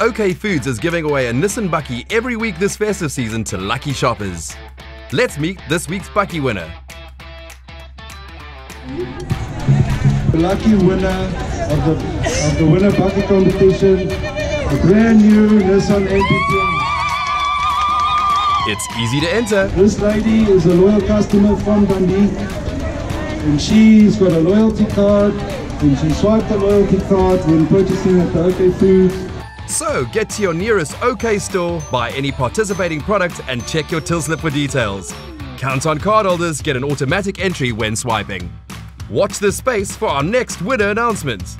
OK Foods is giving away a Nissan Bucky every week this festive season to lucky shoppers. Let's meet this week's Bucky winner. The lucky winner of the winner Bucky competition, a brand new Nissan NP200. It's easy to enter. This lady is a loyal customer from Dundee, and she's got a loyalty card, and she swiped the loyalty card when purchasing at the OK Foods. So get to your nearest OK store, buy any participating product, and check your till slip for details. Count on cardholders get an automatic entry when swiping. Watch this space for our next winner announcement.